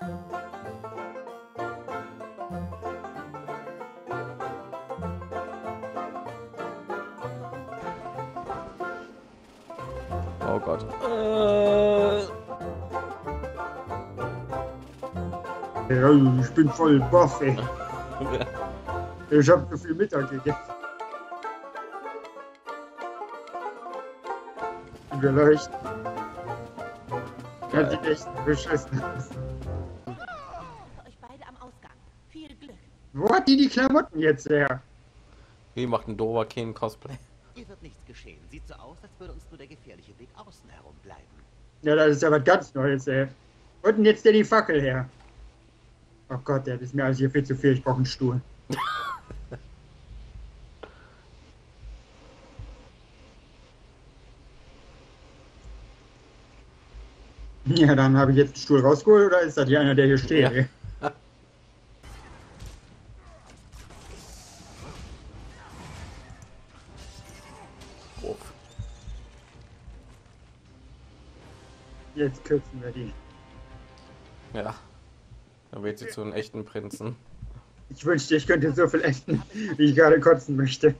Oh Gott. Ja, ich bin voll baff, ey. Ich hab so viel Mittag gegessen. Wir leuchten. Ja, die echt beschissen. Euch beide am Ausgang. Viel Glück. Wo hat die Klamotten jetzt her? Wie macht ein Doberkin Cosplay? Hier wird nichts geschehen. Sieht so aus, als würde uns nur der gefährliche Weg außen herum bleiben. Ja, das ist ja was ganz Neues, ey. Wo denn jetzt denn die Fackel her? Oh Gott, das ist mir alles hier viel zu viel. Ich brauche einen Stuhl. Ja, dann habe ich jetzt den Stuhl rausgeholt, oder ist das hier einer, der hier steht? Ja. Jetzt kürzen wir die. Ja, dann wird sie zu einem echten Prinzen. Ich wünschte, ich könnte so viel echten, wie ich gerade kotzen möchte.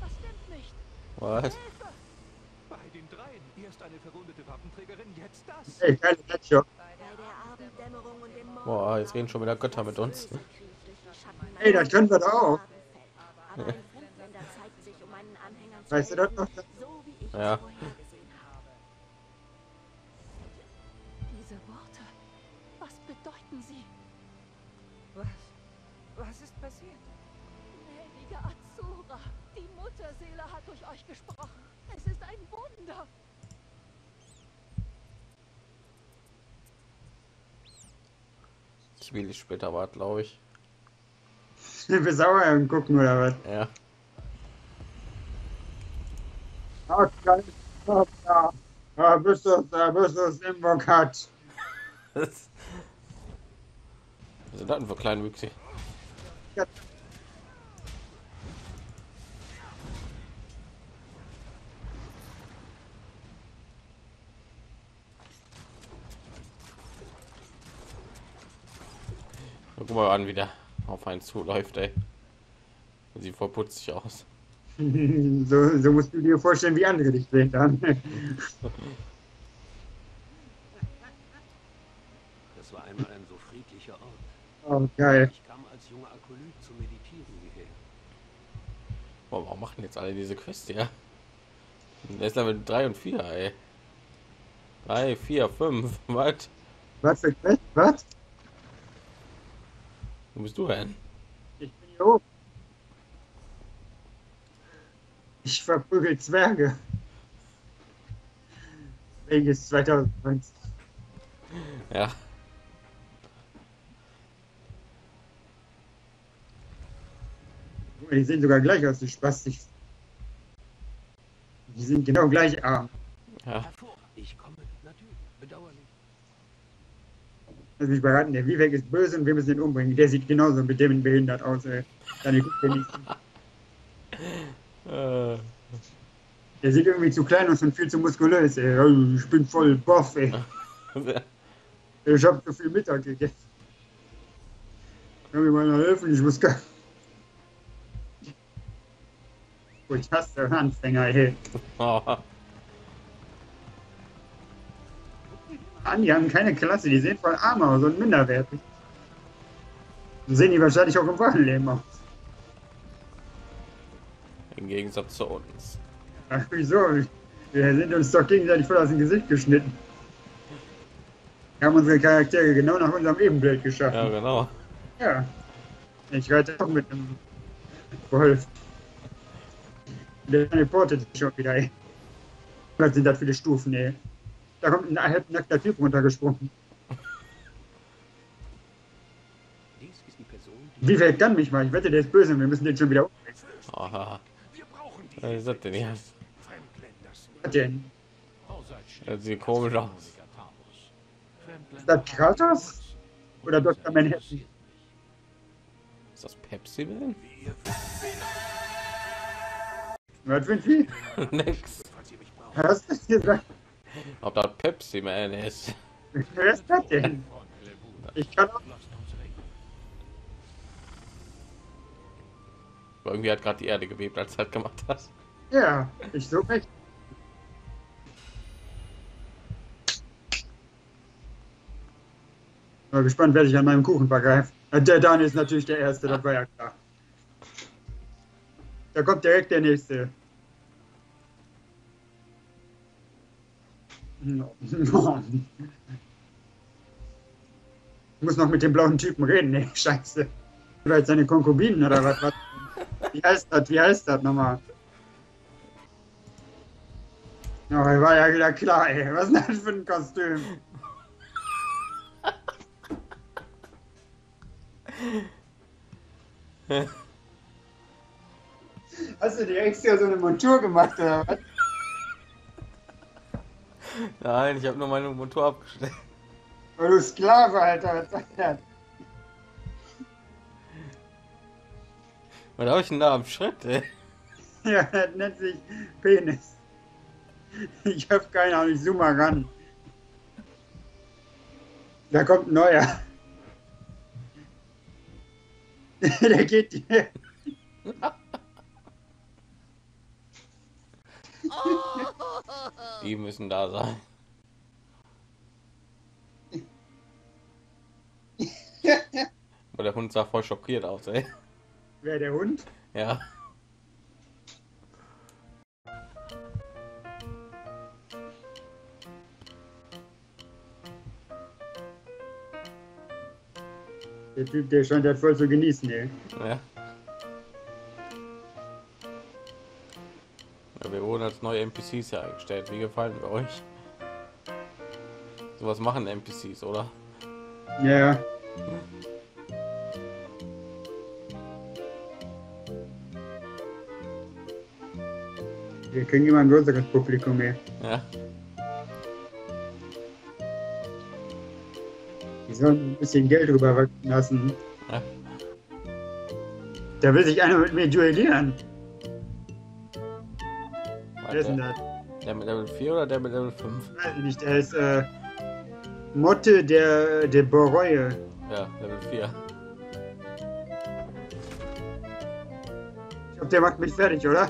Was stimmt nicht? Was? Hey, geile Headshot. Boah, jetzt reden schon wieder Götter mit uns. Hey, das können wir da auch. Weißt du das noch? Ja. Diese Worte, was bedeuten sie? Was ist passiert? Gnädige Azura, die Mutterseele hat durch euch gesprochen. Es ist ein Wunder. Ich will nicht später warten, glaube ich. Wir sauer angucken oder was? Ja. Okay. Da bist du, im Bock hat. Was sind das denn für kleine Wüchse? Ja. Guck mal an, wie der auf einen zuläuft, ey. Sieht voll putzig aus. So musst du dir vorstellen, wie andere dich sehen dann. Das war einmal ein so friedlicher Ort. Oh, geil. Ich kam als junger Akolyt zu meditieren hierher. Boah, warum machen jetzt alle diese Quest, ja? Erst Level 3 und 4, ey. 3, 4, 5, was? Was für Quest, was? Wo bist du denn? Ich bin hier oben. Ich verprügel Zwerge. Welches 2020. Ja. Die sehen sogar gleich aus, die Spastik. Die sind genau gleich arm. Ja. Ich komme natürlich bedauerlich. Also ich beraten, der Vivek ist böse und wir müssen ihn umbringen. Der sieht genauso mit dem behindert aus, ey. Dann der sieht irgendwie zu klein aus und viel zu muskulös, ey. Ich bin voll buff, ey. Ich hab so viel Mittag gegessen. Kann mir mal helfen, ich muss gar... Oh, ich hasse Anfänger, ey. An, die haben keine Klasse, die sehen voll arm aus und minderwertig. So sehen die wahrscheinlich auch im wahren Leben aus. Im Gegensatz zu uns. Ach, wieso? Wir sind uns doch gegenseitig voll aus dem Gesicht geschnitten. Wir haben unsere Charaktere genau nach unserem Ebenbild geschaffen. Ja, genau. Ja. Ich reite auch mit einem Wolf. Der teleportet sich schon wieder, ey. Was sind das für die Stufen, ey? Da kommt ein halbnackter Typ runtergesprungen. Wie fällt kann mich mal? Ich wette, der ist böse und wir müssen den schon wieder umwechseln. Aha. Was ist das denn hier? Was denn? Das sieht komisch aus. Ist das Kratos? Oder Dr. Manhattan? Ist das Pepsi Man? Was für ein Vieh? Nix. Hast du das gesagt? ob das Pepsi Man ist. Wer ist das denn? Ich kann auch... Aber irgendwie hat gerade die Erde gewebt, als du das gemacht hast. Ja, ich so recht. Mal gespannt, wer sich an meinem Kuchen vergreift. Der Dan ist natürlich der Erste, das war ja klar. Da kommt direkt der Nächste. Ich muss noch mit dem blauen Typen reden, ne? Scheiße. Vielleicht seine Konkubinen oder was? Wie heißt das? Wie heißt das nochmal? Ja, war ja wieder klar, ey. Was ist das für ein Kostüm? Hast du dir extra so eine Montur gemacht oder was? Nein, ich habe nur meine Montur abgestellt. Oh, du Sklave, Alter, was soll das? Was habe ich denn da am Schritt, ey? Ja, das nennt sich Penis. Ich habe keine Ahnung, ich zoome mal ran. Da kommt ein neuer. Der geht dir. Die müssen da sein. Aber der Hund sah voll schockiert aus, ey. Wer, der Hund? Ja. Der Typ, der scheint das voll zu genießen, ey. Ja. Ja, wir wurden als neue NPCs hergestellt. Wie gefallen bei euch? Sowas machen NPCs, oder? Ja. Wir kriegen immer ein größeres Publikum mehr. Ja. Die sollen ein bisschen Geld rüberwachsen lassen. Ja. Da will sich einer mit mir duellieren. Wer ist denn das? Der mit Level 4 oder der mit Level 5? Ich weiß nicht, der ist Motte der Boroye. Ja, Level 4. Ich glaube, der macht mich fertig, oder?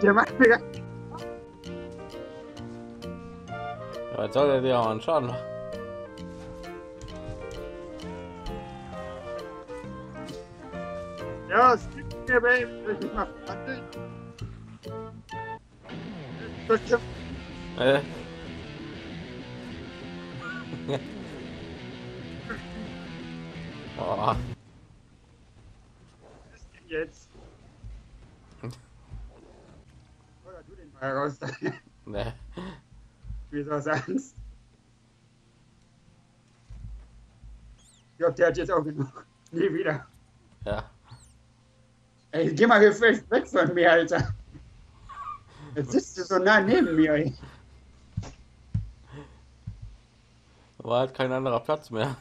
Der macht mir gar nichts. Ja, jetzt soll er dir auch einen Schaden machen. Ja, es gibt mir, Babe. Ich mach fertig. Was ist denn jetzt? Oder du den Ball raus? Nee. Wieso hast du Angst? Ich glaube, der hat jetzt auch genug. Nie wieder. Ja. Ey, geh mal gefälligst weg von mir, Alter. Jetzt sitzt du so nah neben mir, ey. War halt kein anderer Platz mehr.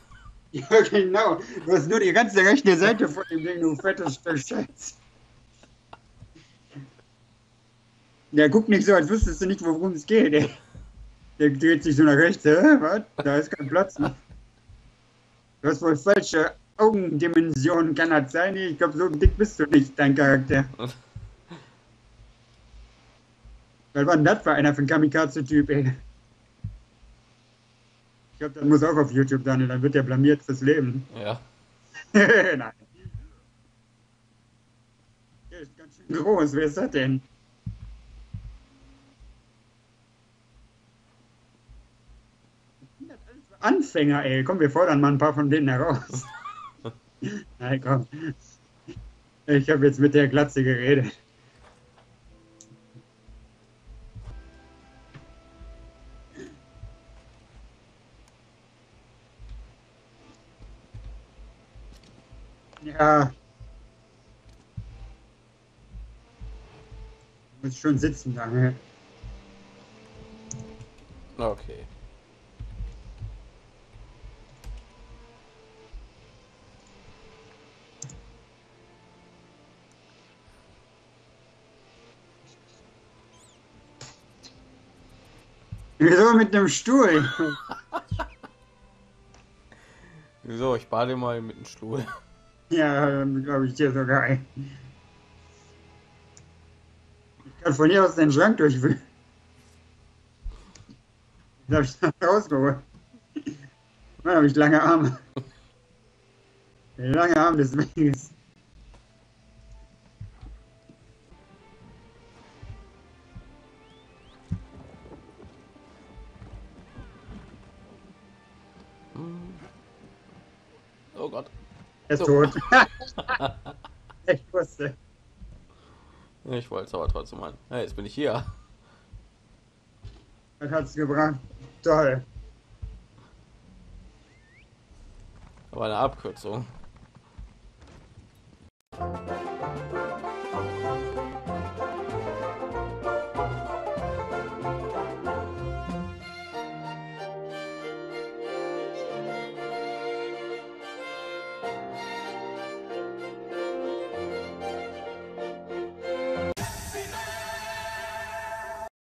Ja, genau. Du hast nur die ganze rechte Seite von dem Ding, du fettes Scheiß. Der guckt nicht so, als wüsstest du nicht, worum es geht, ey. Der dreht sich so nach rechts, hä? Was? Da ist kein Platz mehr. Du hast wohl falsche Augendimensionen, kann das sein? Ich glaube, so dick bist du nicht, dein Charakter. Weil wann das war einer für ein Kamikaze-Typ, ey. Ich glaube, das muss auch auf YouTube, Daniel, dann wird der blamiert fürs Leben. Ja. Nein. Der ist ganz schön groß, wer ist das denn? Anfänger, ey. Komm, wir fordern mal ein paar von denen heraus. Nein, komm. Ich habe jetzt mit der Glatze geredet. Ja. Ich muss schon sitzen, Daniel. Okay. Wieso mit einem Stuhl? Wieso? Ich bade mal mit einem Stuhl. Ja, glaube ich dir sogar ein. Ich kann von hier aus den Schrank durchwühlen. Das habe ich dann rausgeholt. Mann, habe ich lange Arme. Der lange Arm des Weges. Oh Gott. Er ist tot. Ich wusste. Ich wollte es aber trotzdem mal. Hey, jetzt bin ich hier. Das hat's gebracht. Toll. Aber eine Abkürzung.